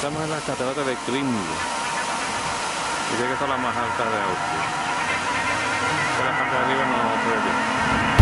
Estamos en las cataratas de Krimmler. Dice que son las más altas de Austria. Por la parte de arriba no se ve bien.